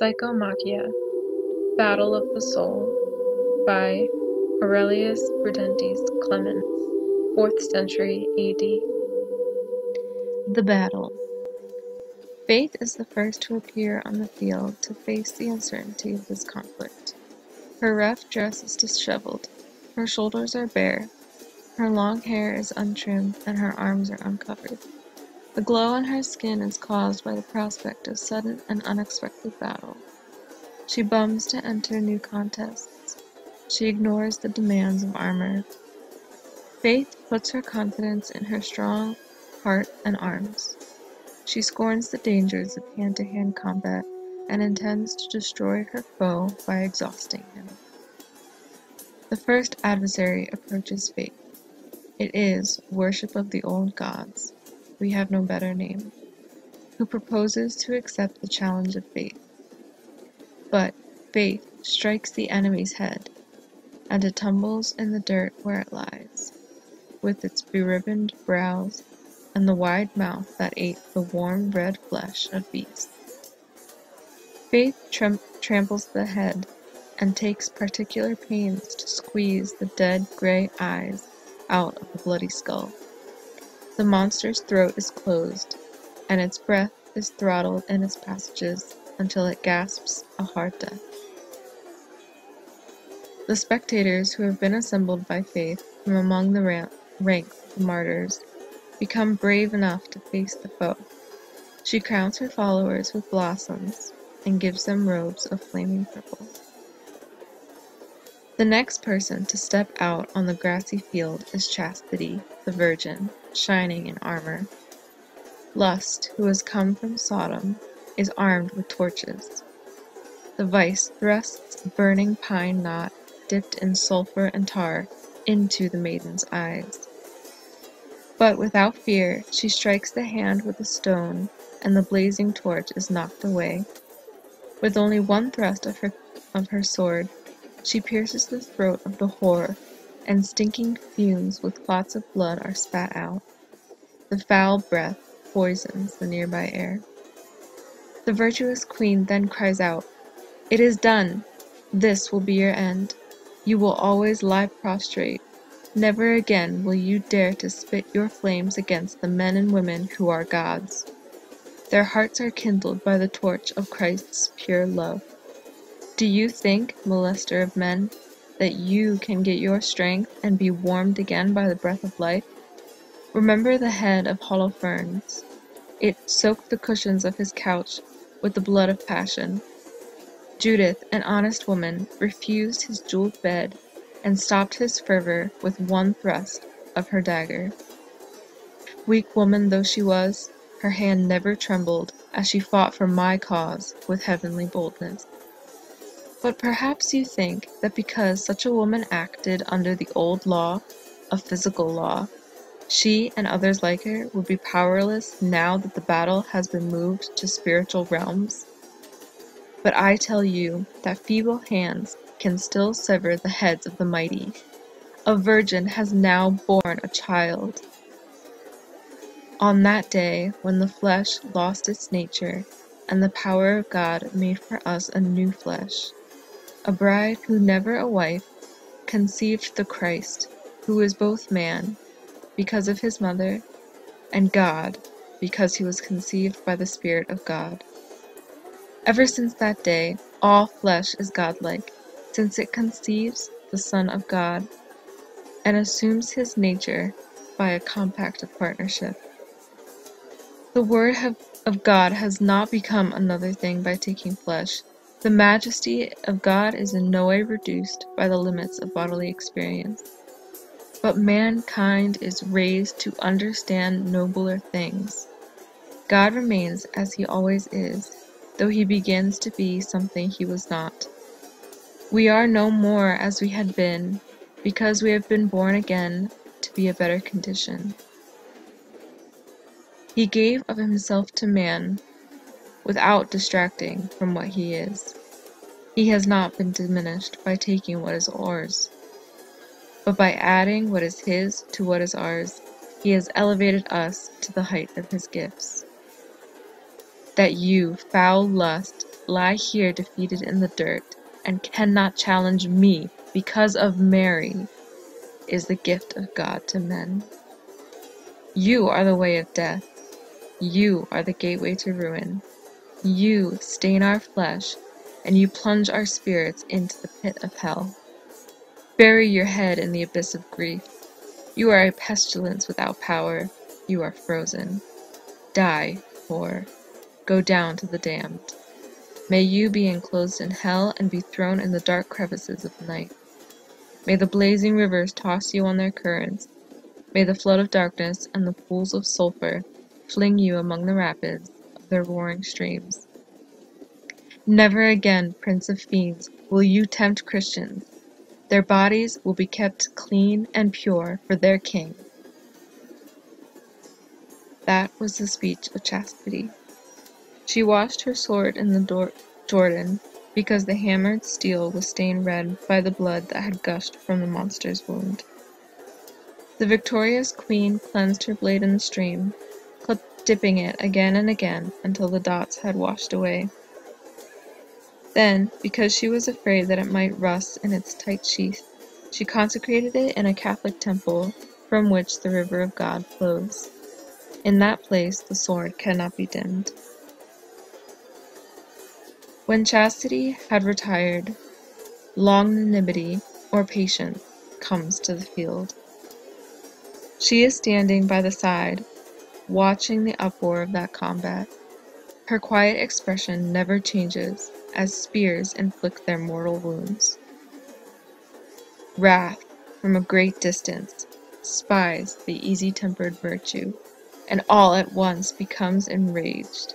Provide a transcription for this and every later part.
Psychomachia, Battle of the Soul, by Aurelius Prudentius Clemens, 4th century AD. The Battle. Faith is the first to appear on the field to face the uncertainty of this conflict. Her rough dress is disheveled, her shoulders are bare, her long hair is untrimmed, and her arms are uncovered. The glow on her skin is caused by the prospect of sudden and unexpected battle. She bums to enter new contests. She ignores the demands of armor. Faith puts her confidence in her strong heart and arms. She scorns the dangers of hand-to-hand combat and intends to destroy her foe by exhausting him. The first adversary approaches Faith. It is worship of the old gods. We have no better name, who proposes to accept the challenge of Faith. But Faith strikes the enemy's head, and it tumbles in the dirt where it lies, with its beribboned brows and the wide mouth that ate the warm red flesh of beasts. Faith tramples the head and takes particular pains to squeeze the dead gray eyes out of the bloody skull. The monster's throat is closed, and its breath is throttled in its passages until it gasps a hard death. The spectators who have been assembled by Faith from among the ranks of the martyrs become brave enough to face the foe. She crowns her followers with blossoms and gives them robes of flaming purple. The next person to step out on the grassy field is Chastity, the Virgin, shining in armor. Lust, who has come from Sodom, is armed with torches. The vice thrusts a burning pine knot dipped in sulfur and tar into the maiden's eyes. But without fear, she strikes the hand with a stone, and the blazing torch is knocked away. With only one thrust of her sword, she pierces the throat of the whore, and stinking fumes with clots of blood are spat out. The foul breath poisons the nearby air. The virtuous queen then cries out, "It is done! This will be your end. You will always lie prostrate. Never again will you dare to spit your flames against the men and women who are gods. Their hearts are kindled by the torch of Christ's pure love. Do you think, molester of men, that you can get your strength and be warmed again by the breath of life? Remember the head of Holofernes. It soaked the cushions of his couch with the blood of passion. Judith, an honest woman, refused his jeweled bed and stopped his fervor with one thrust of her dagger. Weak woman though she was, her hand never trembled as she fought for my cause with heavenly boldness. But perhaps you think that because such a woman acted under the old law, a physical law, she and others like her would be powerless now that the battle has been moved to spiritual realms. But I tell you that feeble hands can still sever the heads of the mighty. A virgin has now borne a child. On that day, when the flesh lost its nature, and the power of God made for us a new flesh, a bride who, never a wife, conceived the Christ, who is both man, because of his mother, and God, because he was conceived by the Spirit of God. Ever since that day, all flesh is godlike, since it conceives the Son of God, and assumes his nature by a compact of partnership. The Word of God has not become another thing by taking flesh. The majesty of God is in no way reduced by the limits of bodily experience. But mankind is raised to understand nobler things. God remains as he always is, though he begins to be something he was not. We are no more as we had been, because we have been born again to be a better condition. He gave of himself to man, without distracting from what he is. He has not been diminished by taking what is ours, but by adding what is his to what is ours, he has elevated us to the height of his gifts. That you, foul lust, lie here defeated in the dirt and cannot challenge me because of Mary, is the gift of God to men. You are the way of death. You are the gateway to ruin. You stain our flesh, and you plunge our spirits into the pit of hell. Bury your head in the abyss of grief. You are a pestilence without power. You are frozen. Die, whore. Go down to the damned. May you be enclosed in hell and be thrown in the dark crevices of night. May the blazing rivers toss you on their currents. May the flood of darkness and the pools of sulfur fling you among the rapids of their roaring streams. Never again, Prince of Fiends, will you tempt Christians. Their bodies will be kept clean and pure for their king. That was the speech of Chastity. She washed her sword in the Jordan because the hammered steel was stained red by the blood that had gushed from the monster's wound. The victorious queen cleansed her blade in the stream, dipping it again and again until the dots had washed away. Then, because she was afraid that it might rust in its tight sheath, she consecrated it in a Catholic temple from which the river of God flows. In that place the sword cannot be dimmed. When Chastity had retired, Longanimity, or Patience, comes to the field. She is standing by the side, watching the uproar of that combat. Her quiet expression never changes as spears inflict their mortal wounds. Wrath, from a great distance, spies the easy-tempered virtue, and all at once becomes enraged.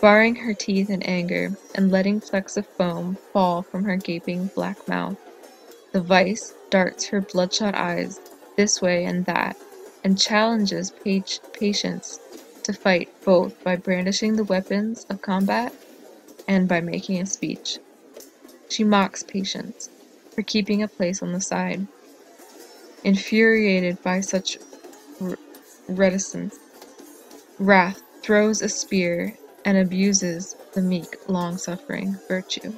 Baring her teeth in anger and letting flecks of foam fall from her gaping black mouth, the vice darts her bloodshot eyes this way and that, and challenges Patience to fight both by brandishing the weapons of combat and by making a speech. She mocks Patience for keeping a place on the side. Infuriated by such reticence, Wrath throws a spear and abuses the meek, long-suffering virtue.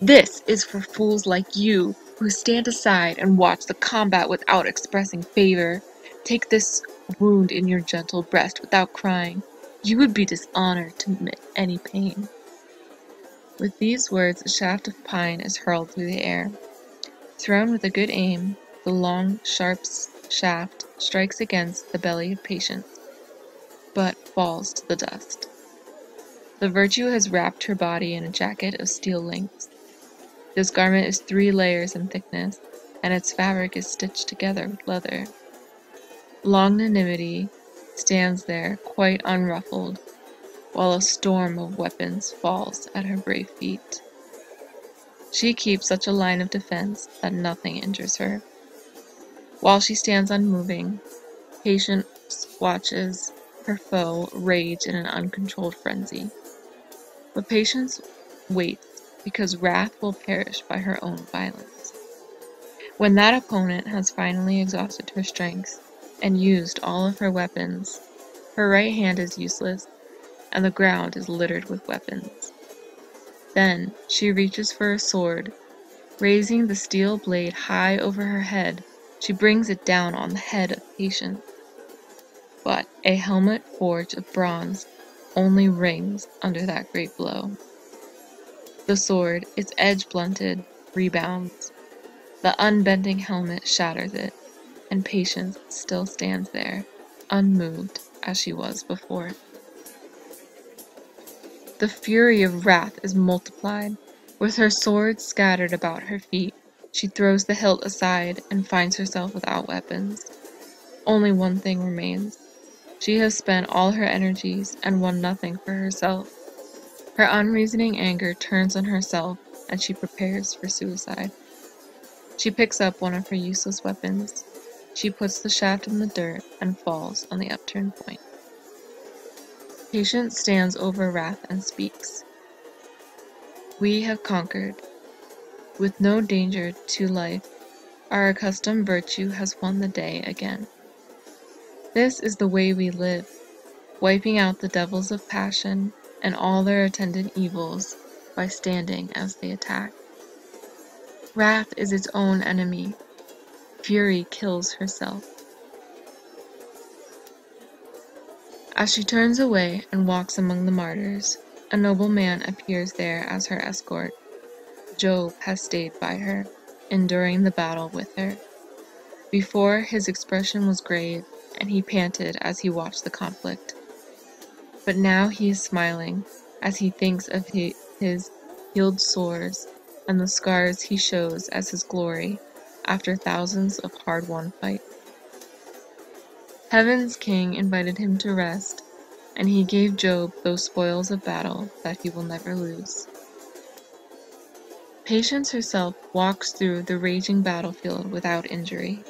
This is for fools like you, who stand aside and watch the combat without expressing favor. Take this wound in your gentle breast without crying. You would be dishonored to admit any pain. With these words, a shaft of pine is hurled through the air. Thrown with a good aim, the long, sharp shaft strikes against the belly of Patience, but falls to the dust. The virtue has wrapped her body in a jacket of steel links. This garment is 3 layers in thickness, and its fabric is stitched together with leather. Longanimity stands there, quite unruffled, while a storm of weapons falls at her brave feet. She keeps such a line of defense that nothing injures her. While she stands unmoving, Patience watches her foe rage in an uncontrolled frenzy. But Patience waits, because Wrath will perish by her own violence. When that opponent has finally exhausted her strength and used all of her weapons, her right hand is useless, and the ground is littered with weapons. Then she reaches for a sword. Raising the steel blade high over her head, she brings it down on the head of Patience. But a helmet forged of bronze only rings under that great blow. The sword, its edge blunted, rebounds. The unbending helmet shatters it, and Patience still stands there, unmoved as she was before. The fury of Wrath is multiplied. With her sword scattered about her feet, she throws the hilt aside and finds herself without weapons. Only one thing remains. She has spent all her energies and won nothing for herself. Her unreasoning anger turns on herself, and she prepares for suicide. She picks up one of her useless weapons. She puts the shaft in the dirt and falls on the upturned point. Patience stands over Wrath and speaks. We have conquered. With no danger to life, our accustomed virtue has won the day again. This is the way we live. wiping out the devils of passion and all their attendant evils by standing as they attack. Wrath is its own enemy. Fury kills herself. As she turns away and walks among the martyrs, a noble man appears there as her escort. Job has stayed by her, enduring the battle with her. Before, his expression was grave, and he panted as he watched the conflict. But now he is smiling as he thinks of his healed sores and the scars he shows as his glory after thousands of hard-won fights. Heaven's king invited him to rest, and he gave Job those spoils of battle that he will never lose. Patience herself walks through the raging battlefield without injury.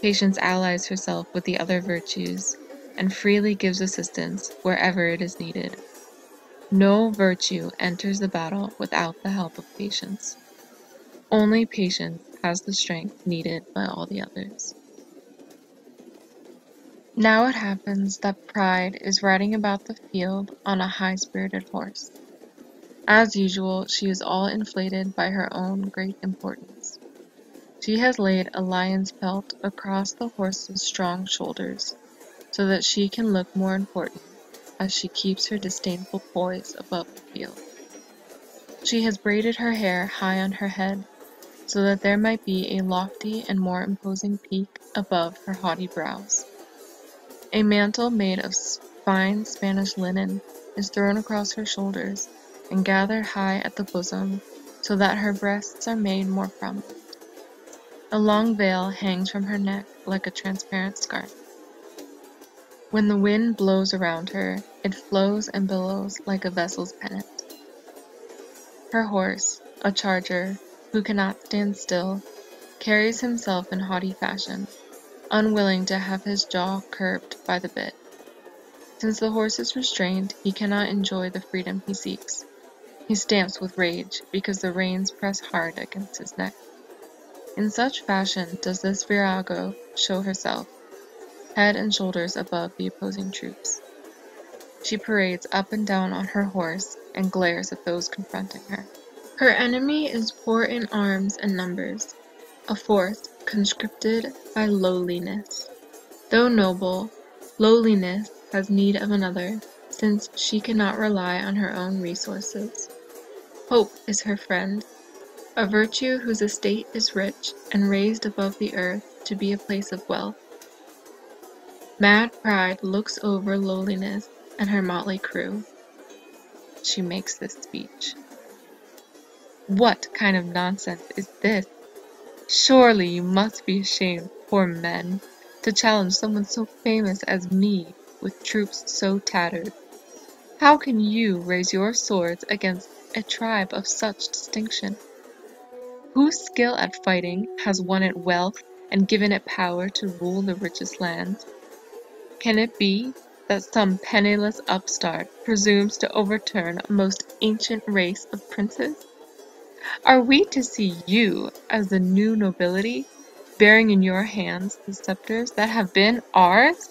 Patience allies herself with the other virtues, and freely gives assistance wherever it is needed. No virtue enters the battle without the help of patience. Only patience has the strength needed by all the others. Now it happens that Pride is riding about the field on a high-spirited horse. As usual, she is all inflated by her own great importance. She has laid a lion's pelt across the horse's strong shoulders, so that she can look more important as she keeps her disdainful poise above the field. She has braided her hair high on her head, so that there might be a lofty and more imposing peak above her haughty brows. A mantle made of fine Spanish linen is thrown across her shoulders and gathered high at the bosom, so that her breasts are made more prominent. A long veil hangs from her neck like a transparent scarf. When the wind blows around her, it flows and billows like a vessel's pennant. Her horse, a charger, who cannot stand still, carries himself in haughty fashion, unwilling to have his jaw curbed by the bit. Since the horse is restrained, he cannot enjoy the freedom he seeks. He stamps with rage, because the reins press hard against his neck. In such fashion does this virago show herself, head and shoulders above the opposing troops. She parades up and down on her horse and glares at those confronting her. Her enemy is poor in arms and numbers, a force conscripted by lowliness. Though noble, lowliness has need of another, since she cannot rely on her own resources. Hope is her friend, a virtue whose estate is rich and raised above the earth to be a place of wealth. Mad Pride looks over Lowliness and her motley crew. She makes this speech. "What kind of nonsense is this? Surely you must be ashamed, poor men, to challenge someone so famous as me with troops so tattered. How can you raise your swords against a tribe of such distinction? Whose skill at fighting has won it wealth and given it power to rule the richest lands? Can it be that some penniless upstart presumes to overturn a most ancient race of princes? Are we to see you as the new nobility, bearing in your hands the scepters that have been ours?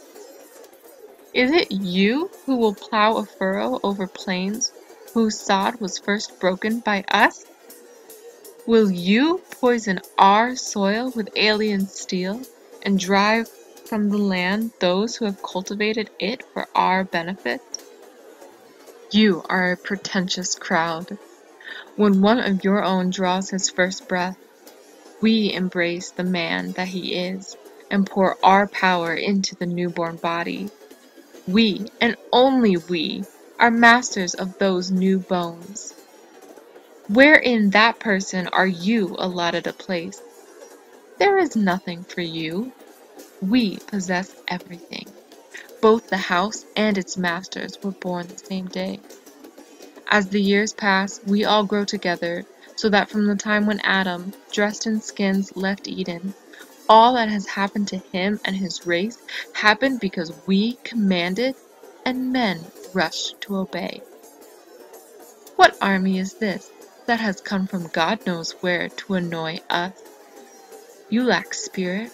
Is it you who will plow a furrow over plains whose sod was first broken by us? Will you poison our soil with alien steel and drive from the land those who have cultivated it for our benefit? You are a pretentious crowd. When one of your own draws his first breath, we embrace the man that he is and pour our power into the newborn body. We, and only we, are masters of those new bones. Where in that person are you allotted a place? There is nothing for you. We possess everything. Both the house and its masters were born the same day. As the years pass, we all grow together, so that from the time when Adam, dressed in skins, left Eden, all that has happened to him and his race happened because we commanded and men rushed to obey. What army is this that has come from God knows where to annoy us? You lack spirit,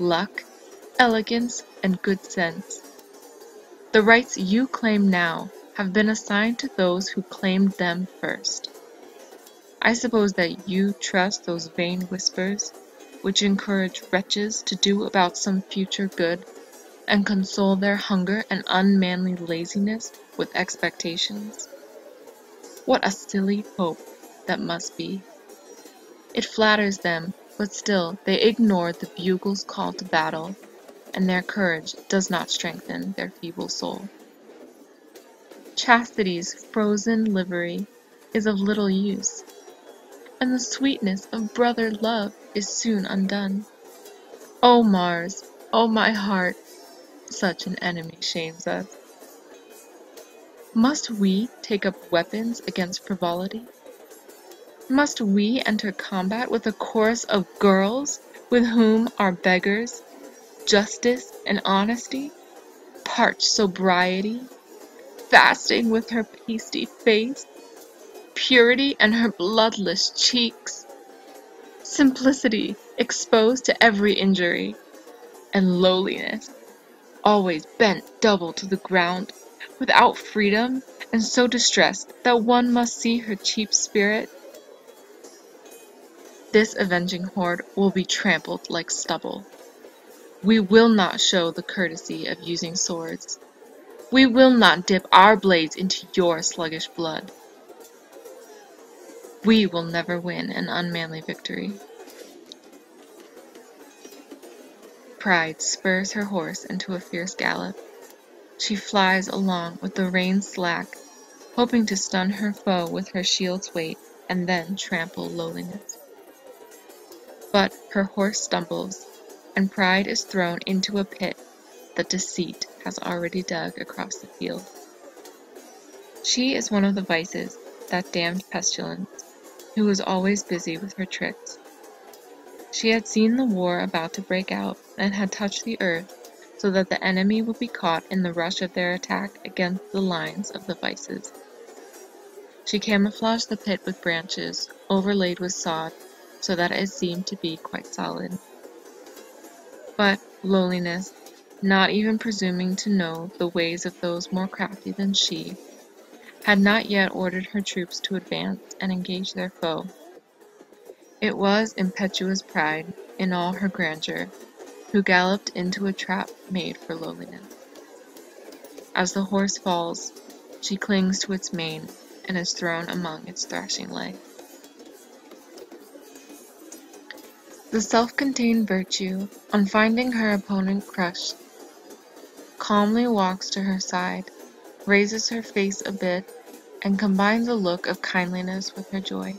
luck, elegance, and good sense. The rights you claim now have been assigned to those who claimed them first. I suppose that you trust those vain whispers, which encourage wretches to do about some future good, and console their hunger and unmanly laziness with expectations. What a silly hope that must be! It flatters them, but still they ignore the bugle's call to battle, and their courage does not strengthen their feeble soul. Chastity's frozen livery is of little use, and the sweetness of brother love is soon undone. O Mars, O my heart, such an enemy shames us. Must we take up weapons against frivolity? Must we enter combat with a chorus of girls with whom are beggars, justice and honesty, parched sobriety, fasting with her pasty face, purity and her bloodless cheeks, simplicity exposed to every injury, and lowliness, always bent double to the ground, without freedom, and so distressed that one must see her cheap spirit? This avenging horde will be trampled like stubble. We will not show the courtesy of using swords. We will not dip our blades into your sluggish blood. We will never win an unmanly victory. Pride spurs her horse into a fierce gallop. She flies along with the reins slack, hoping to stun her foe with her shield's weight and then trample lowliness. But her horse stumbles, and pride is thrown into a pit that deceit has already dug across the field. She is one of the vices, that damned pestilence, who was always busy with her tricks. She had seen the war about to break out and had touched the earth so that the enemy would be caught in the rush of their attack against the lines of the vices. She camouflaged the pit with branches overlaid with sod so that it seemed to be quite solid. But lowliness, not even presuming to know the ways of those more crafty than she, had not yet ordered her troops to advance and engage their foe. It was impetuous pride, in all her grandeur, who galloped into a trap made for lowliness. As the horse falls, she clings to its mane and is thrown among its thrashing legs. The self-contained virtue, on finding her opponent crushed, calmly walks to her side, raises her face a bit, and combines a look of kindliness with her joy.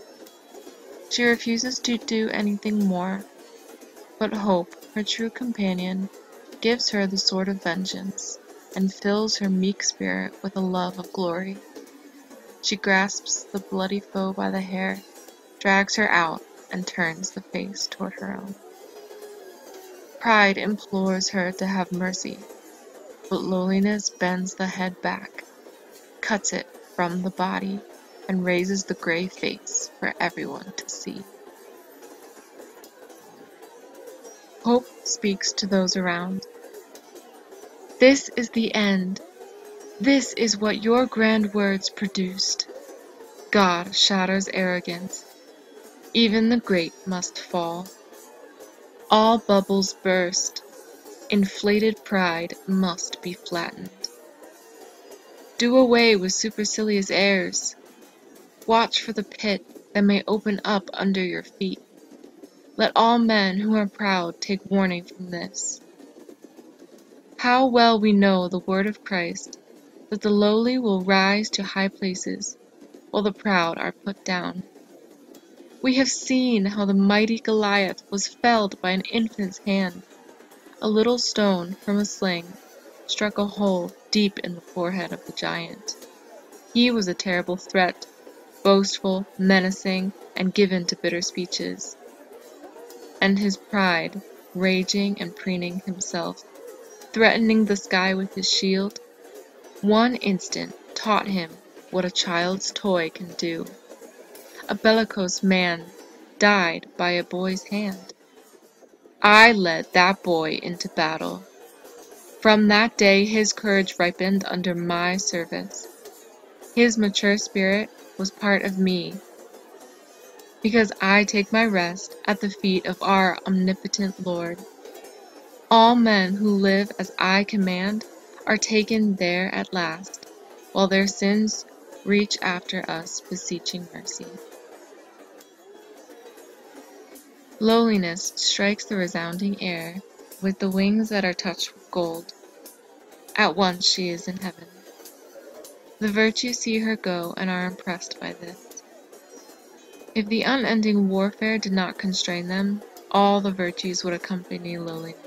She refuses to do anything more, but Hope, her true companion, gives her the sword of vengeance, and fills her meek spirit with a love of glory. She grasps the bloody foe by the hair, drags her out, and turns the face toward her own. Pride implores her to have mercy, but lowliness bends the head back, cuts it from the body, and raises the gray face for everyone to see. Hope speaks to those around. This is the end. This is what your grand words produced. God shatters arrogance. Even the great must fall. All bubbles burst. Inflated pride must be flattened. Do away with supercilious airs. Watch for the pit that may open up under your feet. Let all men who are proud take warning from this. How well we know the word of Christ, that the lowly will rise to high places, while the proud are put down. We have seen how the mighty Goliath was felled by an infant's hand. A little stone from a sling struck a hole deep in the forehead of the giant. He was a terrible threat, boastful, menacing, and given to bitter speeches. And his pride, raging and preening himself, threatening the sky with his shield, one instant taught him what a child's toy can do. A bellicose man died by a boy's hand. I led that boy into battle. From that day his courage ripened under my service. His mature spirit was part of me, because I take my rest at the feet of our omnipotent Lord. All men who live as I command are taken there at last, while their sins reach after us, beseeching mercy. Lowliness strikes the resounding air with the wings that are touched with gold. At once she is in heaven. The virtues see her go and are impressed by this. If the unending warfare did not constrain them, all the virtues would accompany lowliness.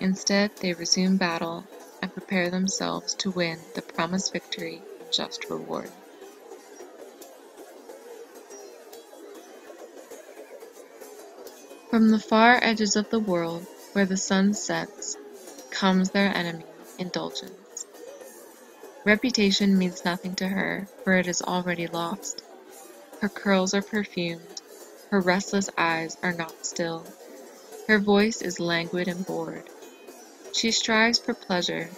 Instead, they resume battle and prepare themselves to win the promised victory and just reward. From the far edges of the world, where the sun sets, comes their enemy, indulgence. Reputation means nothing to her, for it is already lost. Her curls are perfumed, her restless eyes are not still, her voice is languid and bored. She strives for pleasure.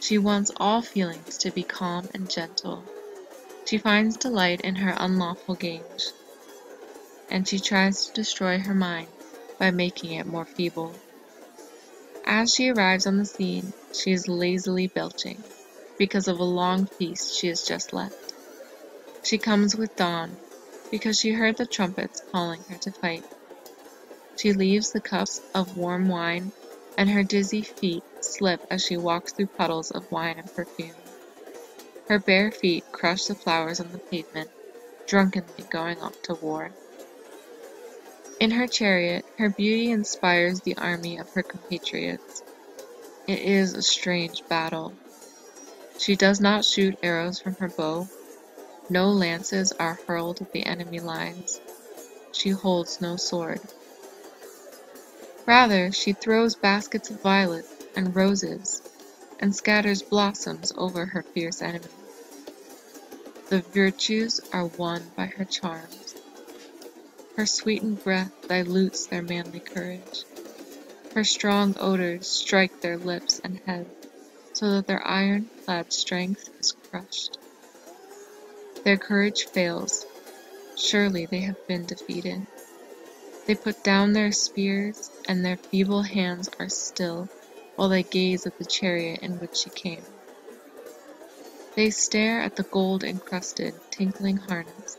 She wants all feelings to be calm and gentle. She finds delight in her unlawful gains, and she tries to destroy her mind by making it more feeble. As she arrives on the scene, she is lazily belching because of a long feast she has just left. She comes with dawn because she heard the trumpets calling her to fight. She leaves the cups of warm wine, and her dizzy feet slip as she walks through puddles of wine and perfume. Her bare feet crush the flowers on the pavement, drunkenly going off to war. In her chariot, her beauty inspires the army of her compatriots. It is a strange battle. She does not shoot arrows from her bow. No lances are hurled at the enemy lines. She holds no sword. Rather, she throws baskets of violets and roses and scatters blossoms over her fierce enemy. The virtues are won by her charms. Her sweetened breath dilutes their manly courage. Her strong odors strike their lips and heads, so that their iron-clad strength is crushed. Their courage fails. Surely they have been defeated. They put down their spears, and their feeble hands are still while they gaze at the chariot in which she came. They stare at the gold-encrusted, tinkling harness,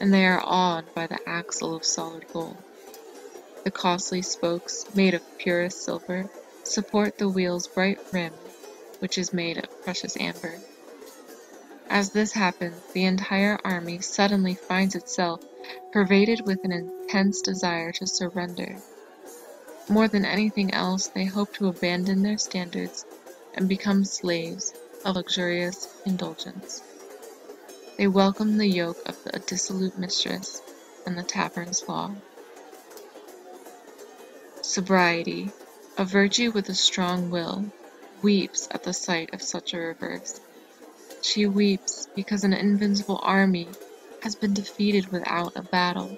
and they are awed by the axle of solid gold. The costly spokes, made of purest silver, support the wheel's bright rim, which is made of precious amber. As this happens, the entire army suddenly finds itself pervaded with an intense desire to surrender. More than anything else, they hope to abandon their standards and become slaves of luxurious indulgence. They welcome the yoke of the dissolute mistress and the tavern's law. Sobriety, a virtue with a strong will, weeps at the sight of such a reverse. She weeps because an invincible army has been defeated without a battle.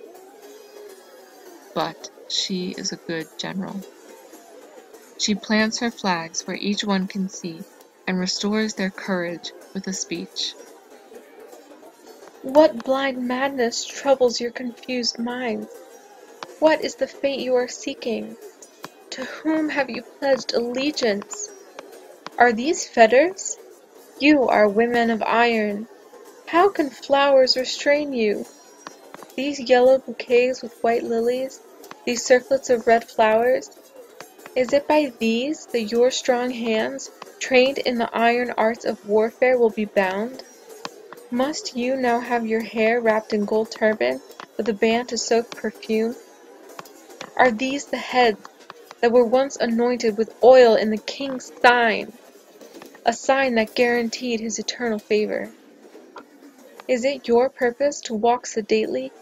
But she is a good general. She plants her flags where each one can see and restores their courage with a speech. What blind madness troubles your confused minds? What is the fate you are seeking? To whom have you pledged allegiance? Are these fetters? You are women of iron. How can flowers restrain you? These yellow bouquets with white lilies, these circlets of red flowers, is it by these that your strong hands, trained in the iron arts of warfare, will be bound? Must you now have your hair wrapped in gold turban, with a band to soak perfume? Are these the heads that were once anointed with oil in the king's sign, a sign that guaranteed his eternal favor? Is it your purpose to walk sedately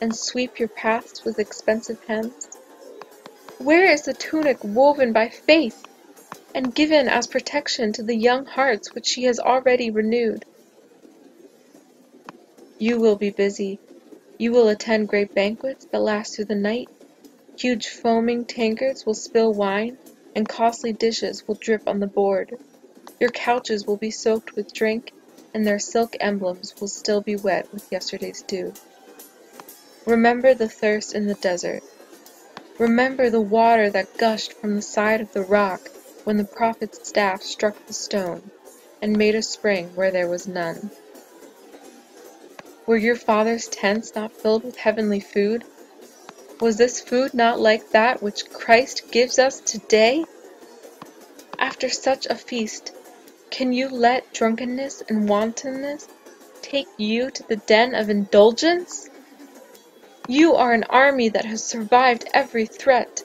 and sweep your paths with expensive hems? Where is the tunic woven by faith and given as protection to the young hearts which she has already renewed? You will be busy. You will attend great banquets that last through the night. Huge foaming tankards will spill wine, and costly dishes will drip on the board. Your couches will be soaked with drink, and their silk emblems will still be wet with yesterday's dew. Remember the thirst in the desert. Remember the water that gushed from the side of the rock when the prophet's staff struck the stone and made a spring where there was none. Were your father's tents not filled with heavenly food? Was this food not like that which Christ gives us today? After such a feast, can you let drunkenness and wantonness take you to the den of indulgence? You are an army that has survived every threat.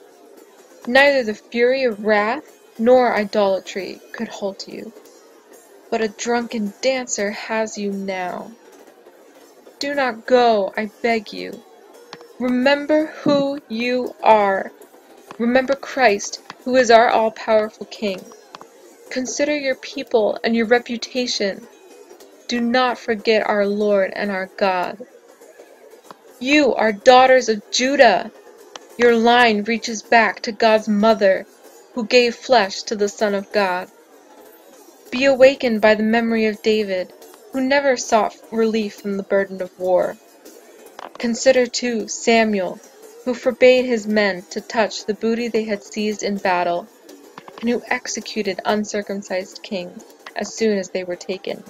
Neither the fury of wrath nor idolatry could halt you, but a drunken dancer has you now. Do not go, I beg you. Remember who you are. Remember Christ, who is our all-powerful King. Consider your people and your reputation. Do not forget our Lord and our God. You are daughters of Judah. Your line reaches back to God's mother, who gave flesh to the Son of God. Be awakened by the memory of David, who never sought relief from the burden of war. Consider, too, Samuel, who forbade his men to touch the booty they had seized in battle, and who executed uncircumcised kings as soon as they were taken.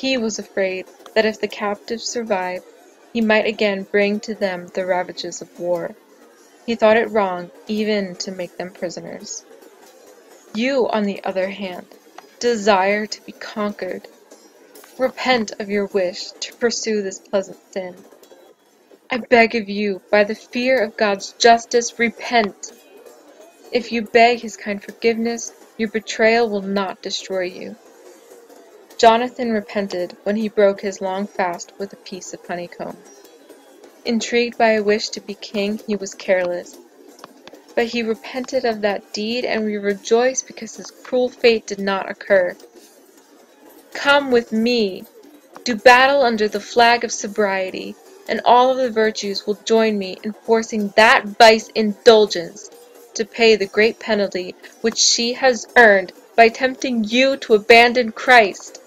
He was afraid that if the captives survived, he might again bring to them the ravages of war. He thought it wrong even to make them prisoners. You, on the other hand, desire to be conquered. Repent of your wish to pursue this pleasant sin. I beg of you, by the fear of God's justice, repent. If you beg his kind forgiveness, your betrayal will not destroy you. Jonathan repented when he broke his long fast with a piece of honeycomb. Intrigued by a wish to be king, he was careless. But he repented of that deed, and we rejoice because his cruel fate did not occur. Come with me, do battle under the flag of sobriety, and all of the virtues will join me in forcing that vice indulgence to pay the great penalty which she has earned by tempting you to abandon Christ.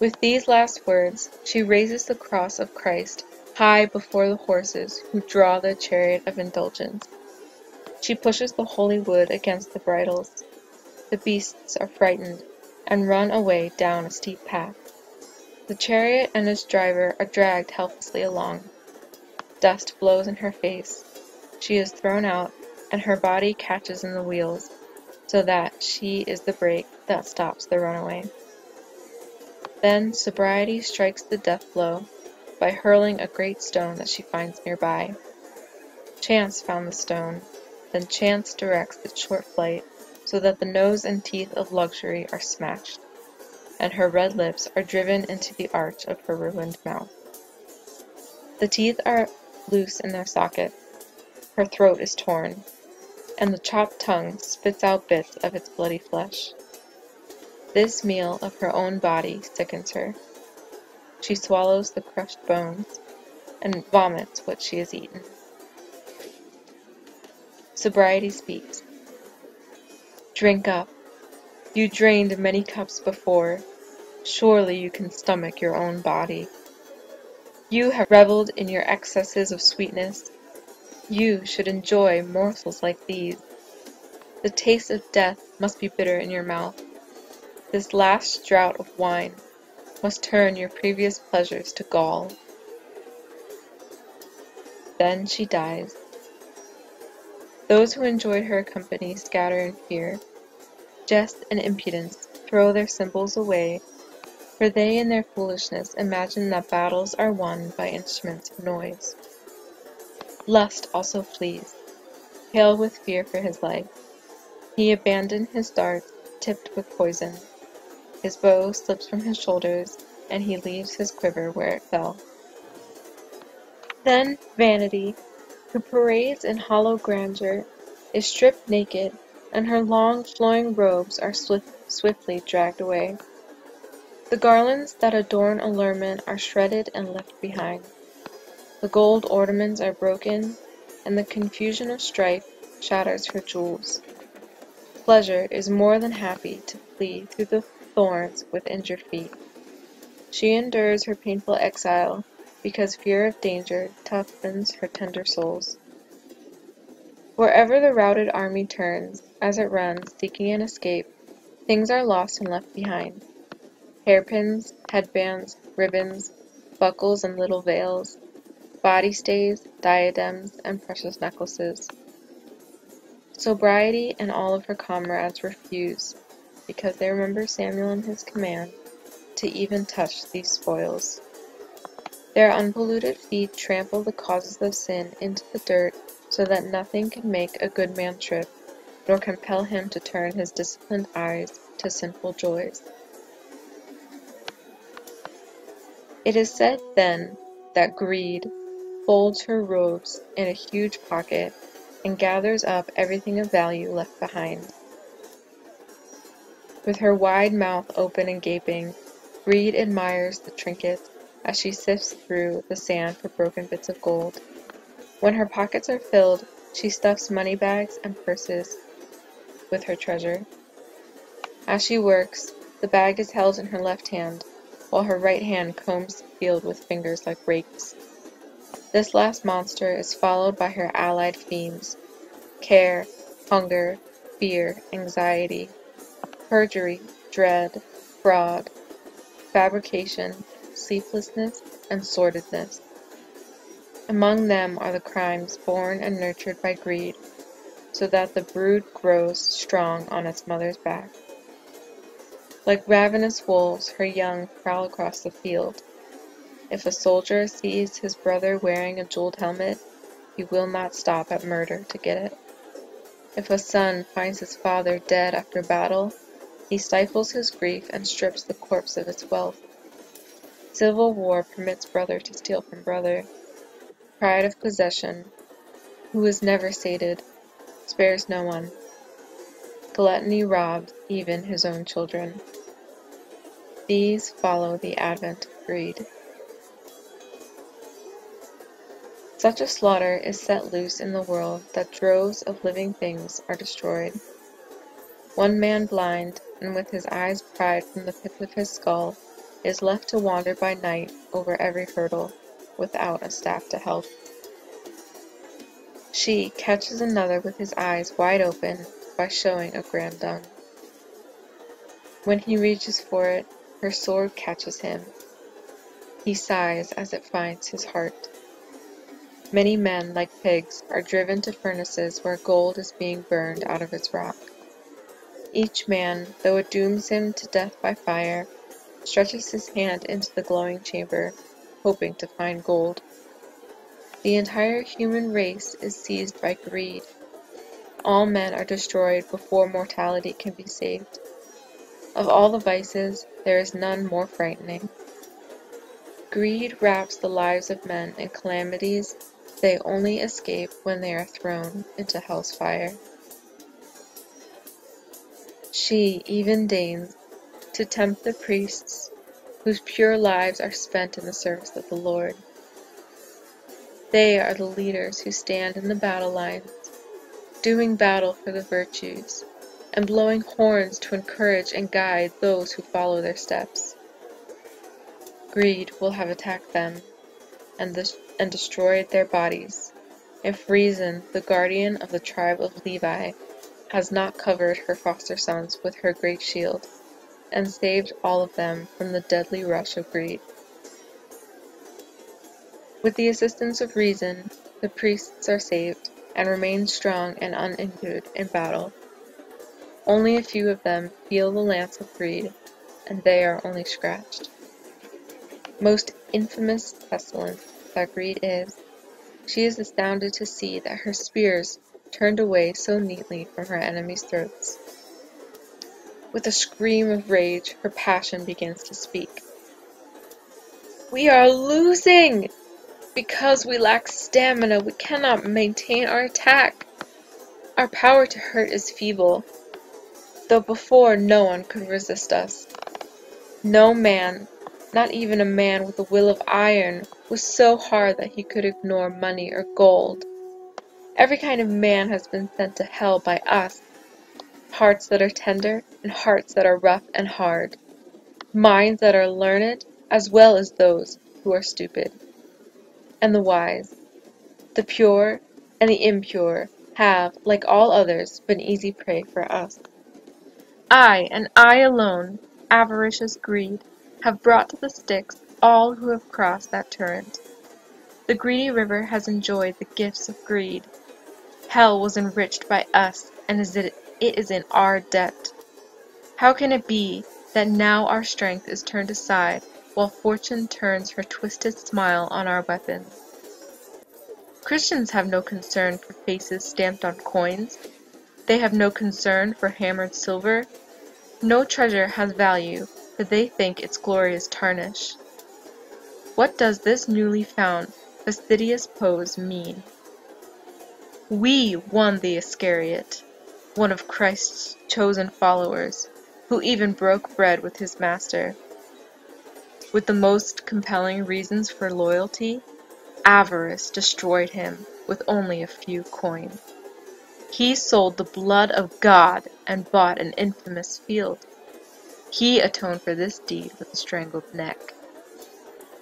With these last words, she raises the cross of Christ high before the horses who draw the chariot of indulgence. She pushes the holy wood against the bridles. The beasts are frightened and run away down a steep path. The chariot and its driver are dragged helplessly along. Dust blows in her face. She is thrown out, and her body catches in the wheels, so that she is the brake that stops the runaway. Then sobriety strikes the death blow by hurling a great stone that she finds nearby. Chance found the stone, then chance directs its short flight, so that the nose and teeth of luxury are smashed, and her red lips are driven into the arch of her ruined mouth. The teeth are loose in their socket, her throat is torn, and the chopped tongue spits out bits of its bloody flesh. This meal of her own body sickens her. She swallows the crushed bones and vomits what she has eaten. Sobriety speaks. Drink up. You drained many cups before. Surely you can stomach your own body. You have reveled in your excesses of sweetness. You should enjoy morsels like these. The taste of death must be bitter in your mouth. This last draught of wine must turn your previous pleasures to gall. Then she dies. Those who enjoyed her company scatter in fear. Jest and impudence throw their symbols away, for they in their foolishness imagine that battles are won by instruments of noise. Lust also flees, pale with fear for his life. He abandoned his darts tipped with poison. His bow slips from his shoulders, and he leaves his quiver where it fell. Then vanity, who parades in hollow grandeur, is stripped naked, and her long flowing robes are swiftly dragged away. The garlands that adorn allurement are shredded and left behind. The gold ornaments are broken, and the confusion of strife shatters her jewels. Pleasure is more than happy to flee through the thorns with injured feet. She endures her painful exile because fear of danger toughens her tender souls. Wherever the routed army turns, as it runs, seeking an escape, things are lost and left behind. Hairpins, headbands, ribbons, buckles and little veils, body stays, diadems, and precious necklaces. Sobriety and all of her comrades refuse, because they remember Samuel and his command, to even touch these spoils. Their unpolluted feet trample the causes of sin into the dirt, so that nothing can make a good man trip, nor compel him to turn his disciplined eyes to sinful joys. It is said, then, that greed folds her robes in a huge pocket and gathers up everything of value left behind. With her wide mouth open and gaping, greed admires the trinkets as she sifts through the sand for broken bits of gold. When her pockets are filled, she stuffs money bags and purses with her treasure. As she works, the bag is held in her left hand, while her right hand combs the field with fingers like rakes. This last monster is followed by her allied fiends: care, hunger, fear, anxiety, perjury, dread, fraud, fabrication, sleeplessness, and sordidness. Among them are the crimes born and nurtured by greed, so that the brood grows strong on its mother's back. Like ravenous wolves, her young prowl across the field. If a soldier sees his brother wearing a jeweled helmet, he will not stop at murder to get it. If a son finds his father dead after battle, he stifles his grief and strips the corpse of its wealth. Civil war permits brother to steal from brother. Pride of possession, who is never sated, spares no one. Gluttony robs even his own children. These follow the advent of greed. Such a slaughter is set loose in the world that droves of living things are destroyed. One man, blind and with his eyes pried from the pits of his skull, is left to wander by night over every hurdle, without a staff to help. She catches another with his eyes wide open by showing a grand dung. When he reaches for it, her sword catches him. He sighs as it finds his heart. Many men, like pigs, are driven to furnaces where gold is being burned out of its rock. Each man, though it dooms him to death by fire, stretches his hand into the glowing chamber, hoping to find gold. The entire human race is seized by greed. All men are destroyed before mortality can be saved. Of all the vices, there is none more frightening. Greed wraps the lives of men in calamities they only escape when they are thrown into hell's fire. She even deigns to tempt the priests, whose pure lives are spent in the service of the Lord. They are the leaders who stand in the battle lines, doing battle for the virtues, and blowing horns to encourage and guide those who follow their steps. Greed will have attacked them and destroyed their bodies, if reason, the guardian of the tribe of Levi, has not covered her foster sons with her great shield, and saved all of them from the deadly rush of greed. With the assistance of reason, the priests are saved, and remain strong and uninjured in battle. Only a few of them feel the lance of greed, and they are only scratched. Most infamous pestilence that greed is, she is astounded to see that her spears turned away so neatly from her enemies' throats. With a scream of rage, her passion begins to speak. "We are losing! Because we lack stamina, we cannot maintain our attack. Our power to hurt is feeble, though before no one could resist us. No man, not even a man with a will of iron, was so hard that he could ignore money or gold. Every kind of man has been sent to hell by us, hearts that are tender and hearts that are rough and hard, minds that are learned as well as those who are stupid, and the wise, the pure and the impure have, like all others, been easy prey for us. I, and I alone, avaricious greed, have brought to the Styx all who have crossed that torrent. The greedy river has enjoyed the gifts of greed. Hell was enriched by us, and it is in our debt. How can it be that now our strength is turned aside, while fortune turns her twisted smile on our weapons? Christians have no concern for faces stamped on coins. They have no concern for hammered silver. No treasure has value, for they think its glory is tarnished. What does this newly found fastidious pose mean? We won the Iscariot, one of Christ's chosen followers, who even broke bread with his master. With the most compelling reasons for loyalty, avarice destroyed him with only a few coins. He sold the blood of God and bought an infamous field. He atoned for this deed with a strangled neck.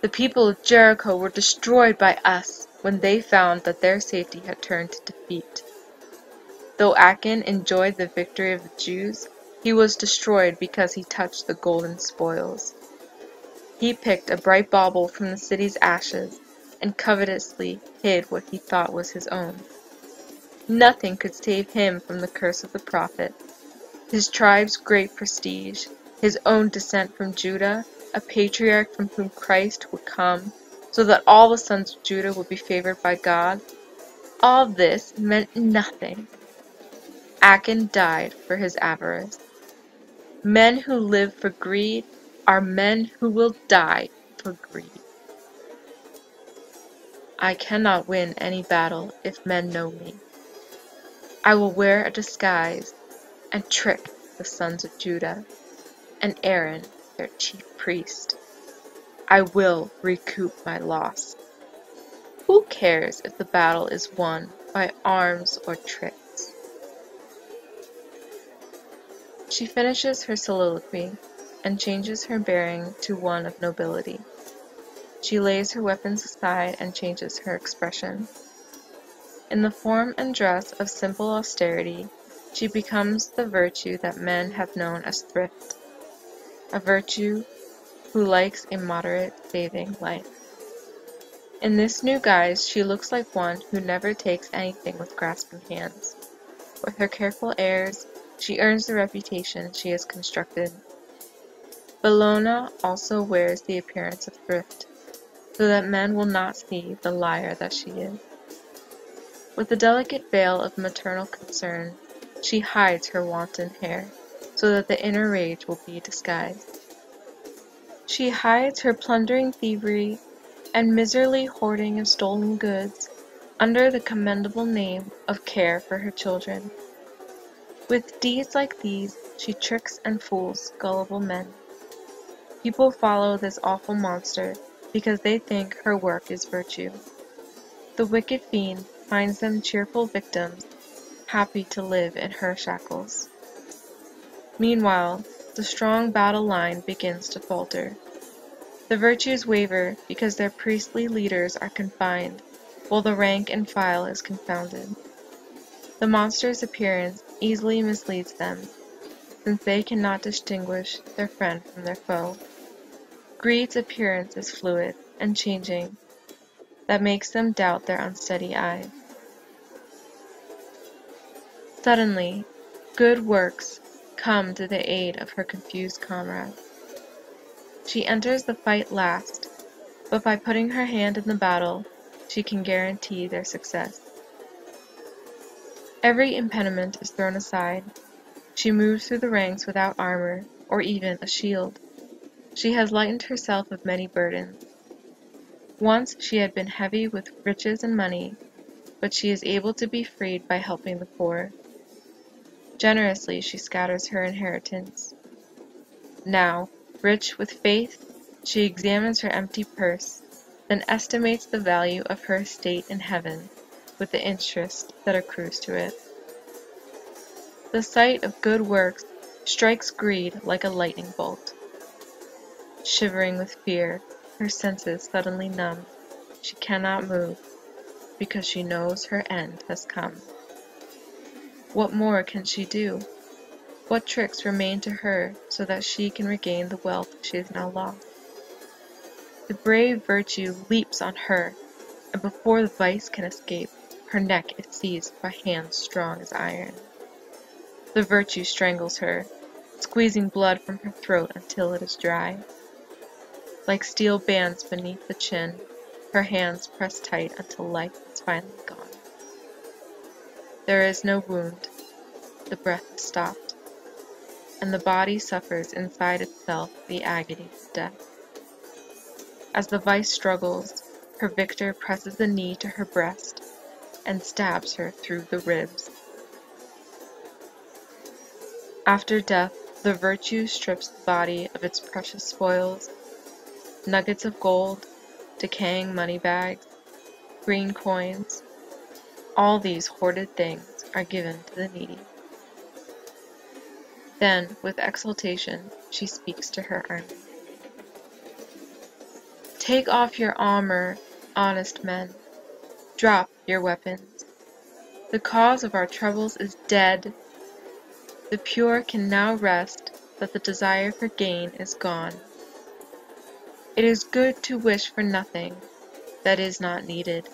The people of Jericho were destroyed by us when they found that their safety had turned to defeat. Though Achan enjoyed the victory of the Jews, he was destroyed because he touched the golden spoils. He picked a bright bauble from the city's ashes and covetously hid what he thought was his own. Nothing could save him from the curse of the prophet. His tribe's great prestige, his own descent from Judah, a patriarch from whom Christ would come, so that all the sons of Judah would be favored by God. All this meant nothing. Achan died for his avarice. Men who live for greed are men who will die for greed. I cannot win any battle if men know me. I will wear a disguise and trick the sons of Judah and Aaron, their chief priest. I will recoup my loss. Who cares if the battle is won by arms or tricks? She finishes her soliloquy and changes her bearing to one of nobility. She lays her weapons aside and changes her expression. In the form and dress of simple austerity, she becomes the virtue that men have known as thrift, a virtue who likes a moderate, saving life. In this new guise, she looks like one who never takes anything with grasping hands. With her careful airs, she earns the reputation she has constructed. Bellona also wears the appearance of thrift, so that men will not see the liar that she is. With a delicate veil of maternal concern, she hides her wanton hair, so that the inner rage will be disguised. She hides her plundering thievery and miserly hoarding of stolen goods under the commendable name of care for her children. With deeds like these, she tricks and fools gullible men. People follow this awful monster because they think her work is virtue. The wicked fiend finds them cheerful victims, happy to live in her shackles. Meanwhile, the strong battle line begins to falter. The virtues waver because their priestly leaders are confined, while the rank and file is confounded. The monster's appearance easily misleads them, since they cannot distinguish their friend from their foe. Greed's appearance is fluid and changing, that makes them doubt their unsteady eyes. Suddenly, good works come to the aid of her confused comrades. She enters the fight last, but by putting her hand in the battle, she can guarantee their success. Every impediment is thrown aside. She moves through the ranks without armor or even a shield. She has lightened herself of many burdens. Once she had been heavy with riches and money, but she is able to be freed by helping the poor. Generously, she scatters her inheritance. Now, rich with faith, she examines her empty purse, then estimates the value of her estate in heaven, with the interest that accrues to it. The sight of good works strikes greed like a lightning bolt. Shivering with fear, her senses suddenly numb. She cannot move, because she knows her end has come. What more can she do? What tricks remain to her so that she can regain the wealth she has now lost? The brave virtue leaps on her, and before the vice can escape, her neck is seized by hands strong as iron. The virtue strangles her, squeezing blood from her throat until it is dry. Like steel bands beneath the chin, her hands press tight until life is finally gone. There is no wound, the breath is stopped, and the body suffers inside itself the agony of death. As the vice struggles, her victor presses the knee to her breast and stabs her through the ribs. After death, the virtue strips the body of its precious spoils, nuggets of gold, decaying money bags, green coins. All these hoarded things are given to the needy. Then, with exultation, she speaks to her army. Take off your armor, honest men. Drop your weapons. The cause of our troubles is dead. The pure can now rest that the desire for gain is gone. It is good to wish for nothing that is not needed.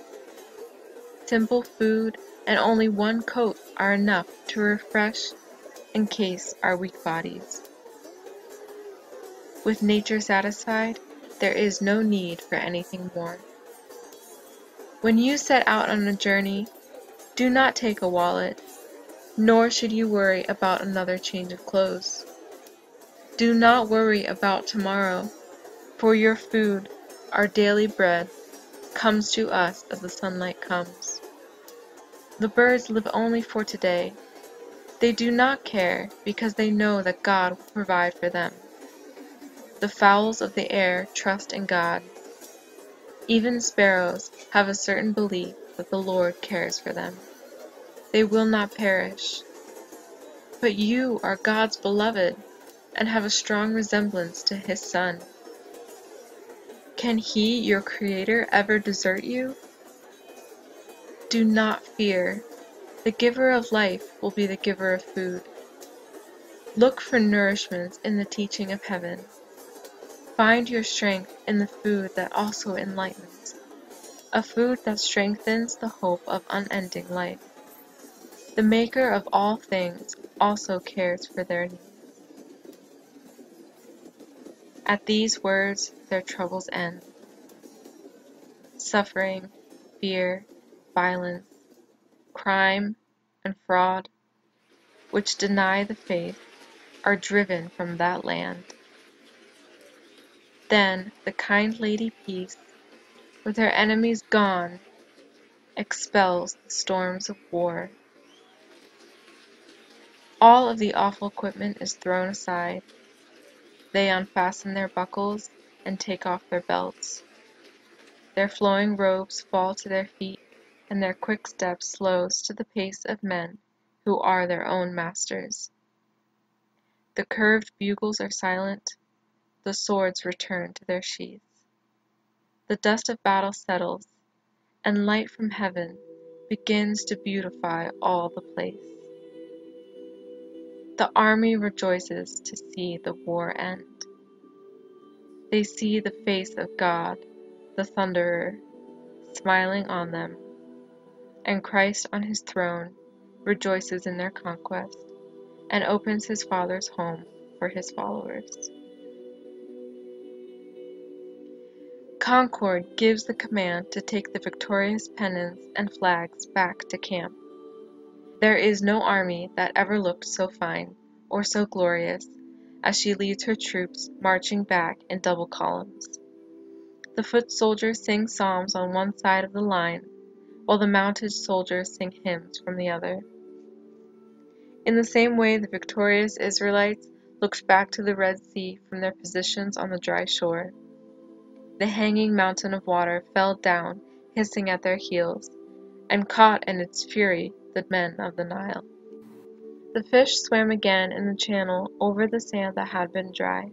Simple food and only one coat are enough to refresh and case our weak bodies. With nature satisfied, there is no need for anything more. When you set out on a journey, do not take a wallet, nor should you worry about another change of clothes. Do not worry about tomorrow, for your food, our daily bread, comes to us as the sunlight comes. The birds live only for today. They do not care, because they know that God will provide for them. The fowls of the air trust in God. Even sparrows have a certain belief that the Lord cares for them. They will not perish. But you are God's beloved, and have a strong resemblance to His Son. Can He, your Creator, ever desert you? Do not fear. The giver of life will be the giver of food. Look for nourishment in the teaching of heaven. Find your strength in the food that also enlightens, a food that strengthens the hope of unending life. The Maker of all things also cares for their needs. At these words, their troubles end. Suffering, fear, violence, crime, and fraud, which deny the faith, are driven from that land. Then the kind Lady Peace, with her enemies gone, expels the storms of war. All of the awful equipment is thrown aside. They unfasten their buckles and take off their belts. Their flowing robes fall to their feet, and their quick step slows to the pace of men who are their own masters. The curved bugles are silent. The swords return to their sheaths. The dust of battle settles, and light from heaven begins to beautify all the place. The army rejoices to see the war end. They see the face of God, the Thunderer, smiling on them, and Christ on His throne rejoices in their conquest and opens His Father's home for His followers. Concord gives the command to take the victorious pennons and flags back to camp. There is no army that ever looked so fine or so glorious as she leads her troops marching back in double columns. The foot soldiers sing psalms on one side of the line, while the mounted soldiers sing hymns from the other. In the same way, the victorious Israelites looked back to the Red Sea from their positions on the dry shore. The hanging mountain of water fell down, hissing at their heels, and caught in its fury the men of the Nile. The fish swam again in the channel over the sand that had been dry.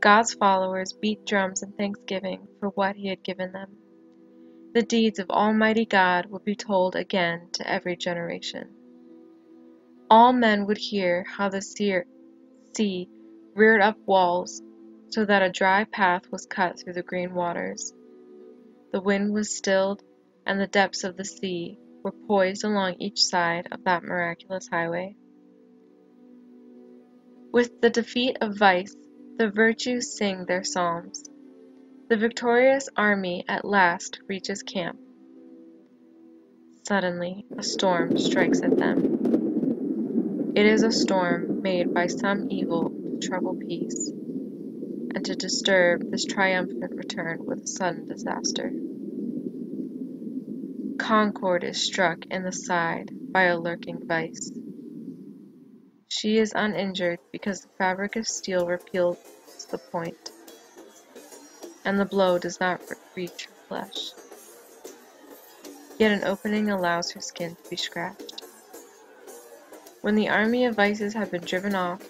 God's followers beat drums in thanksgiving for what he had given them. The deeds of Almighty God would be told again to every generation. All men would hear how the sea reared up walls so that a dry path was cut through the green waters. The wind was stilled, and the depths of the sea were poised along each side of that miraculous highway. With the defeat of vice, the virtues sing their psalms. The victorious army at last reaches camp. Suddenly, a storm strikes at them. It is a storm made by some evil to trouble peace, and to disturb this triumphant return with a sudden disaster. Concord is struck in the side by a lurking vice. She is uninjured because the fabric of steel repeals the point, and the blow does not reach her flesh. Yet an opening allows her skin to be scratched. When the army of vices had been driven off,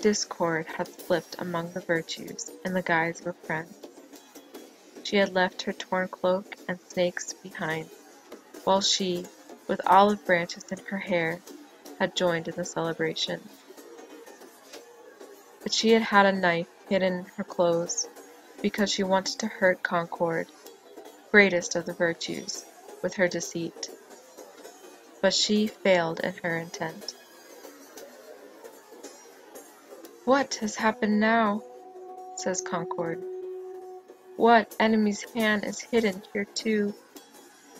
Discord had slipped among the virtues in the guise of a friend. She had left her torn cloak and snakes behind, while she, with olive branches in her hair, had joined in the celebration. But she had had a knife hidden in her clothes, because she wanted to hurt Concord, greatest of the virtues, with her deceit. But she failed in her intent. "What has happened now?" says Concord. "What enemy's hand is hidden here too,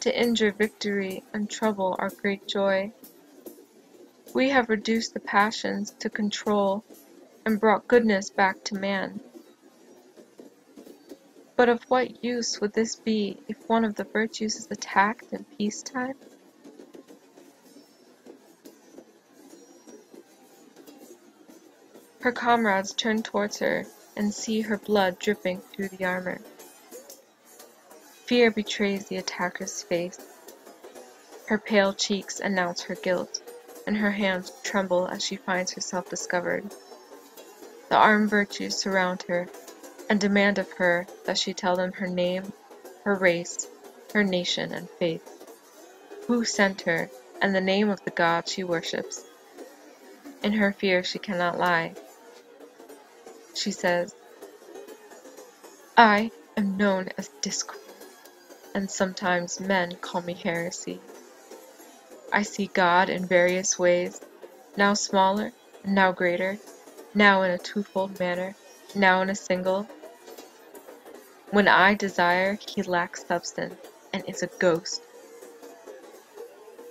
to injure victory and trouble our great joy? We have reduced the passions to control and brought goodness back to man. But of what use would this be if one of the virtues is attacked in peacetime?" Her comrades turn towards her and see her blood dripping through the armor. Fear betrays the attacker's face. Her pale cheeks announce her guilt, and her hands tremble as she finds herself discovered. The armed virtues surround her and demand of her that she tell them her name, her race, her nation, and faith, who sent her, and the name of the god she worships. In her fear, she cannot lie. She says, "I am known as Discord, and sometimes men call me heresy. I see God in various ways, now smaller, now greater, now in a twofold manner, now in a single. When I desire, he lacks substance and is a ghost.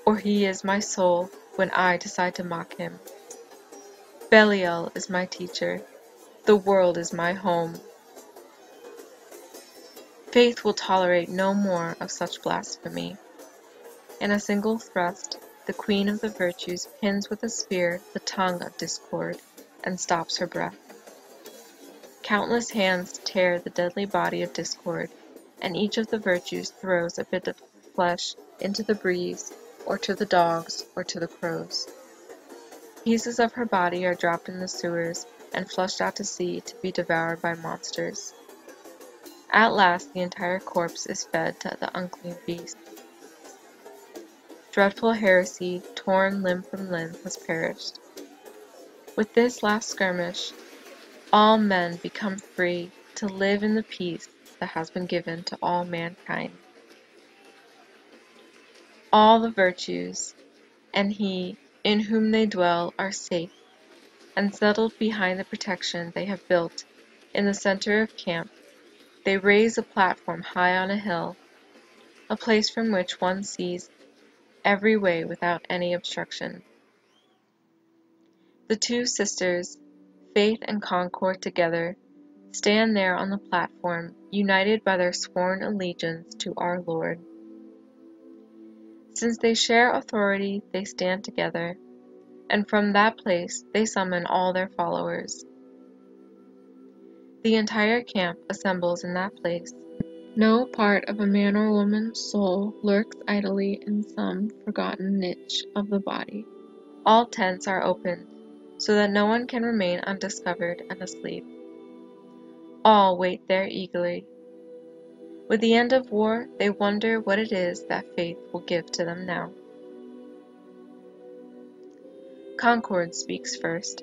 Or he is my soul when I decide to mock him. Belial is my teacher. The world is my home." Faith will tolerate no more of such blasphemy. In a single thrust, the queen of the virtues pins with a spear the tongue of Discord and stops her breath. Countless hands tear the deadly body of Discord, and each of the virtues throws a bit of flesh into the breeze, or to the dogs, or to the crows. Pieces of her body are dropped in the sewers and flushed out to sea to be devoured by monsters. At last, the entire corpse is fed to the unclean beast. Dreadful heresy, torn limb from limb, has perished. With this last skirmish, all men become free to live in the peace that has been given to all mankind. All the virtues, and he in whom they dwell, are safe and settled behind the protection they have built in the center of camp. They raise a platform high on a hill, a place from which one sees every way without any obstruction. The two sisters, Faith and Concord, together stand there on the platform, united by their sworn allegiance to our Lord. Since they share authority, they stand together, and from that place they summon all their followers. The entire camp assembles in that place, No part of a man or woman's soul lurks idly in some forgotten niche of the body. All tents are opened, so that no one can remain undiscovered and asleep. All wait there eagerly. With the end of war, they wonder what it is that faith will give to them now. Concord speaks first.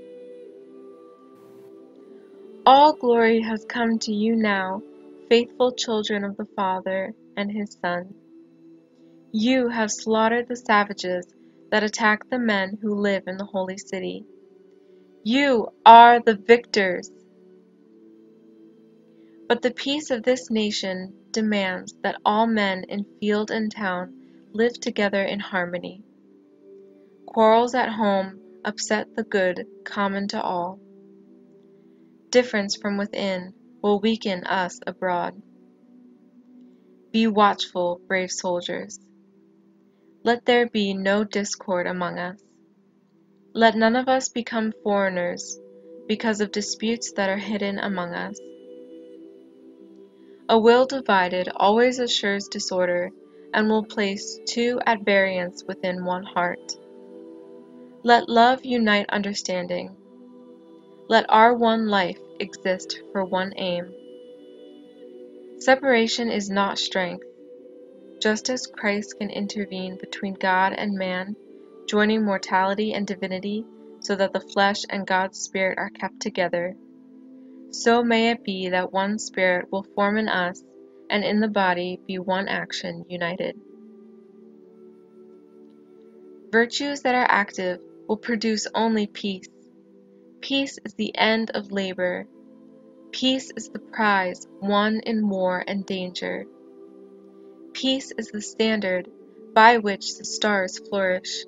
All glory has come to you now, faithful children of the Father and his Son. You have slaughtered the savages that attack the men who live in the holy city. You are the victors! But the peace of this nation demands that all men in field and town live together in harmony. Quarrels at home upset the good common to all. Difference from within will weaken us abroad. Be watchful, brave soldiers. Let there be no discord among us. Let none of us become foreigners because of disputes that are hidden among us. A will divided always assures disorder and will place two at variance within one heart. Let love unite understanding. Let our one life exist for one aim. Separation is not strength. Just as Christ can intervene between God and man, joining mortality and divinity so that the flesh and God's spirit are kept together, so may it be that one spirit will form in us and in the body be one action united. Virtues that are active will produce only peace. Peace is the end of labor. Peace is the prize won in war and danger. Peace is the standard by which the stars flourish,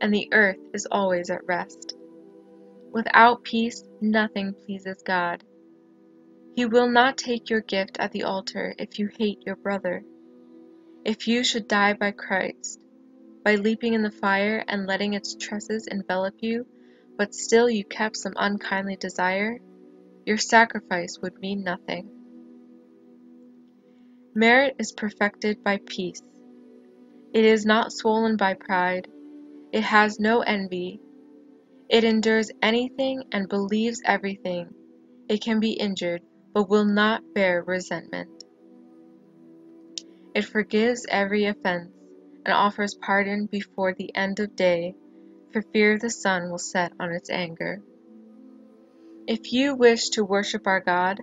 and the earth is always at rest. Without peace, nothing pleases God. He will not take your gift at the altar if you hate your brother. If you should die by Christ, by leaping in the fire and letting its tresses envelop you, but still you kept some unkindly desire, your sacrifice would mean nothing. Merit is perfected by peace. It is not swollen by pride. It has no envy. It endures anything and believes everything. It can be injured, but will not bear resentment. It forgives every offense and offers pardon before the end of day, for fear the sun will set on its anger. If you wish to worship our God,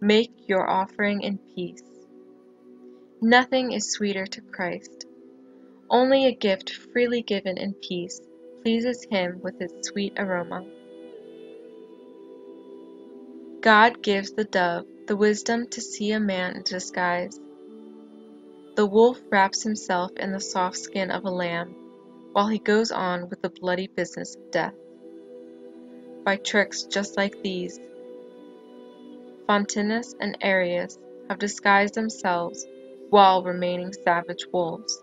make your offering in peace. Nothing is sweeter to Christ. Only a gift freely given in peace pleases him with its sweet aroma. God gives the dove the wisdom to see a man in disguise. The wolf wraps himself in the soft skin of a lamb, while he goes on with the bloody business of death. By tricks just like these, Fontanus and Arius have disguised themselves while remaining savage wolves.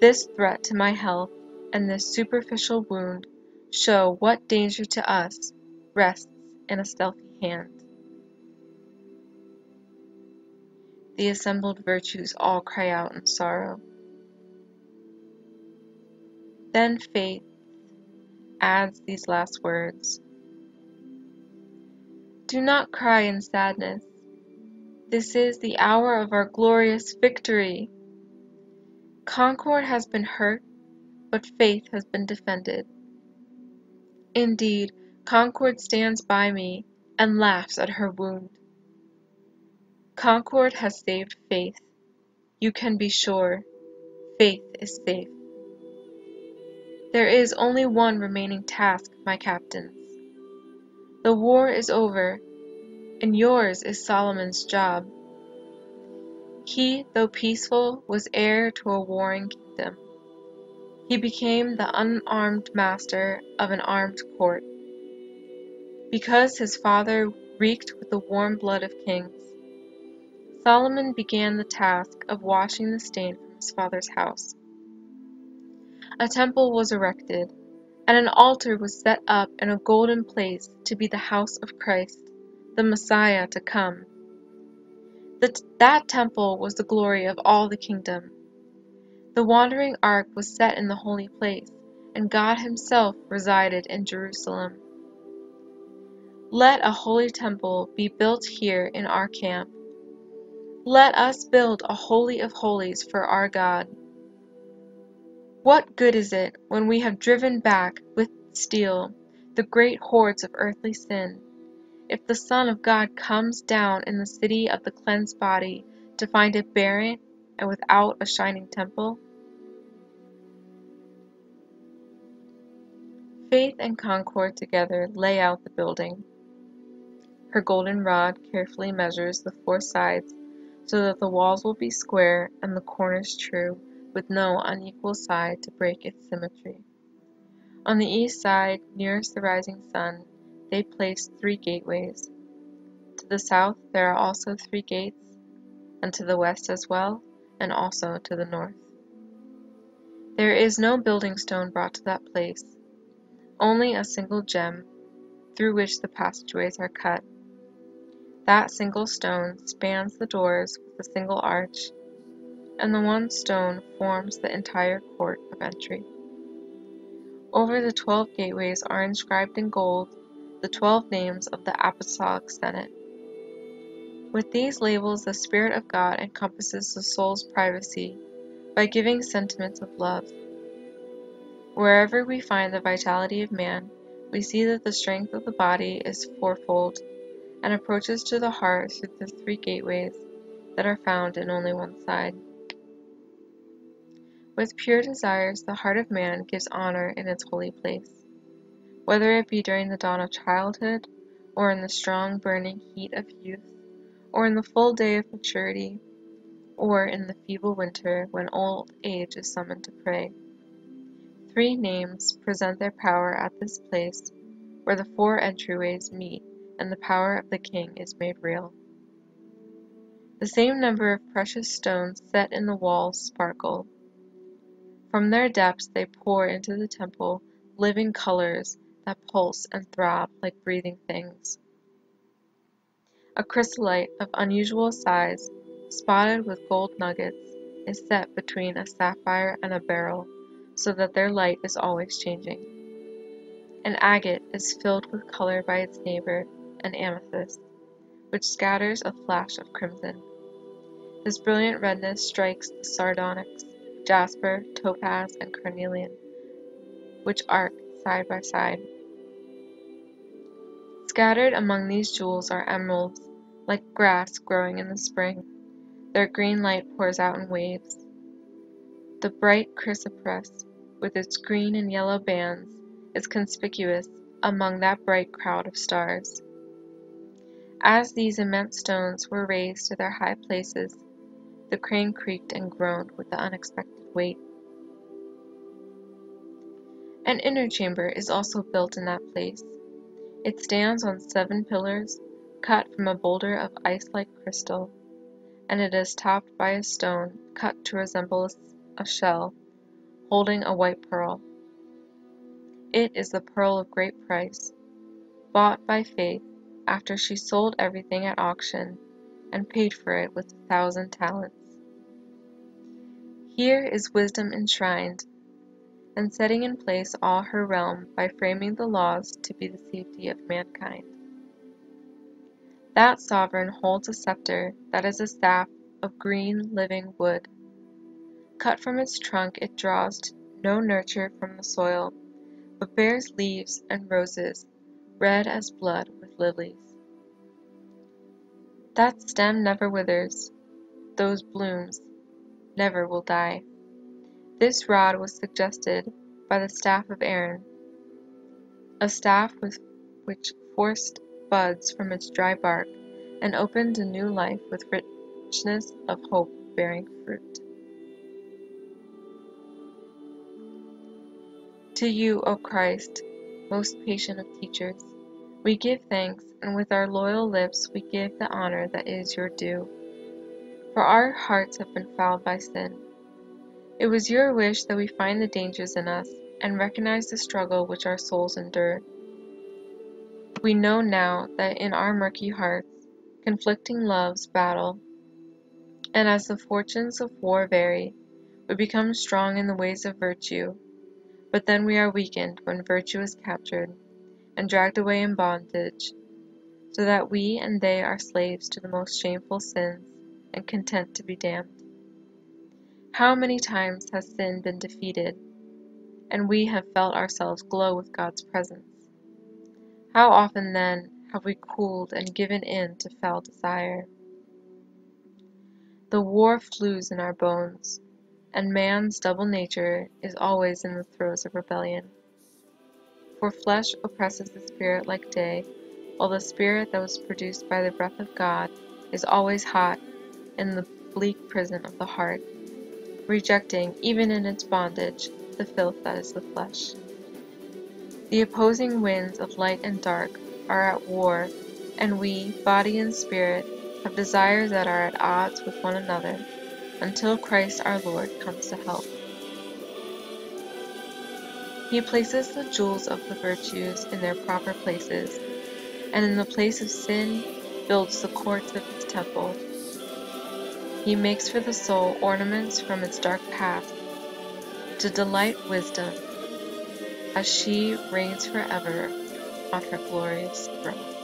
This threat to my health and this superficial wound show what danger to us rests in a stealthy hand. The assembled virtues all cry out in sorrow. Then Faith adds these last words. Do not cry in sadness. This is the hour of our glorious victory. Concord has been hurt, but faith has been defended. Indeed, Concord stands by me and laughs at her wound. Concord has saved faith. You can be sure, faith is safe. There is only one remaining task, my captains. The war is over, and yours is Solomon's job. He, though peaceful, was heir to a warring kingdom. He became the unarmed master of an armed court. Because his father reeked with the warm blood of kings, Solomon began the task of washing the stain from his father's house. A temple was erected, and an altar was set up in a golden place to be the house of Christ, the Messiah to come. That temple was the glory of all the kingdom. The wandering ark was set in the holy place, and God himself resided in Jerusalem. Let a holy temple be built here in our camp. Let us build a holy of holies for our God. What good is it when we have driven back with steel the great hordes of earthly sin, if the Son of God comes down in the city of the cleansed body to find it barren and without a shining temple? Faith and Concord together lay out the building. Her golden rod carefully measures the four sides so that the walls will be square and the corners true, with no unequal side to break its symmetry. On the east side, nearest the rising sun, they placed three gateways. To the south there are also three gates, and to the west as well, and also to the north. There is no building stone brought to that place, only a single gem, through which the passageways are cut. That single stone spans the doors with a single arch, and the one stone forms the entire court of entry. Over the 12 gateways are inscribed in gold the 12 names of the Apostolic Senate. With these labels, the Spirit of God encompasses the soul's privacy by giving sentiments of love. Wherever we find the vitality of man, we see that the strength of the body is fourfold and approaches to the heart through the three gateways that are found in only one side. With pure desires, the heart of man gives honor in its holy place, whether it be during the dawn of childhood, or in the strong burning heat of youth, or in the full day of maturity, or in the feeble winter when old age is summoned to pray. Three names present their power at this place, where the four entryways meet, and the power of the King is made real. The same number of precious stones set in the walls sparkle. From their depths they pour into the temple living colors that pulse and throb like breathing things. A chrysolite of unusual size, spotted with gold nuggets, is set between a sapphire and a beryl, so that their light is always changing. An agate is filled with color by its neighbor, an amethyst, which scatters a flash of crimson. This brilliant redness strikes the sardonyx, jasper, topaz, and carnelian, which arc side by side. Scattered among these jewels are emeralds, like grass growing in the spring. Their green light pours out in waves. The bright chrysoprase, with its green and yellow bands, is conspicuous among that bright crowd of stars. As these immense stones were raised to their high places, the crane creaked and groaned with the unexpected weight. An inner chamber is also built in that place. It stands on 7 pillars, cut from a boulder of ice-like crystal, and it is topped by a stone cut to resemble a shell, holding a white pearl. It is the pearl of great price, bought by Faith after she sold everything at auction, and paid for it with 1,000 talents. Here is wisdom enshrined, and setting in place all her realm by framing the laws to be the safety of mankind. That sovereign holds a scepter that is a staff of green living wood. Cut from its trunk, it draws no nurture from the soil, but bears leaves and roses, red as blood with lilies. That stem never withers, those blooms never will die. This rod was suggested by the staff of Aaron, a staff which forced buds from its dry bark and opened a new life with richness of hope bearing fruit. To you, O Christ, most patient of teachers, we give thanks, and with our loyal lips we give the honor that is your due. For our hearts have been fouled by sin. It was your wish that we find the dangers in us and recognize the struggle which our souls endure. We know now that in our murky hearts conflicting loves battle, and as the fortunes of war vary, we become strong in the ways of virtue, but then we are weakened when virtue is captured and dragged away in bondage, so that we and they are slaves to the most shameful sins and content to be damned. How many times has sin been defeated, and we have felt ourselves glow with God's presence? How often then have we cooled and given in to foul desire? The war flews in our bones, and man's double nature is always in the throes of rebellion. For flesh oppresses the spirit like day, while the spirit that was produced by the breath of God is always hot in the bleak prison of the heart, rejecting, even in its bondage, the filth that is the flesh. The opposing winds of light and dark are at war, and we, body and spirit, have desires that are at odds with one another, until Christ our Lord comes to help. He places the jewels of the virtues in their proper places, and in the place of sin builds the courts of his temple. He makes for the soul ornaments from its dark past, to delight wisdom, as she reigns forever on her glorious throne.